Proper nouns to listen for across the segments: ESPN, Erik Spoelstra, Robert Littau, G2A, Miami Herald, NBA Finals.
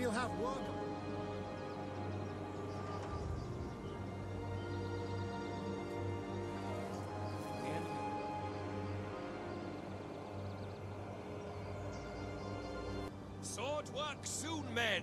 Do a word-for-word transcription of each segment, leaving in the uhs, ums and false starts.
We'll have work. Sword work soon, men.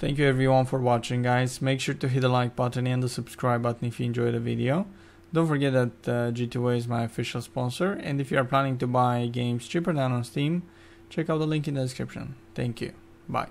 Thank you everyone for watching, guys. Make sure to hit the like button and the subscribe button if you enjoyed the video. Don't forget that uh, G two A is my official sponsor, and if you are planning to buy games cheaper than on Steam, check out the link in the description. Thank you. Bye.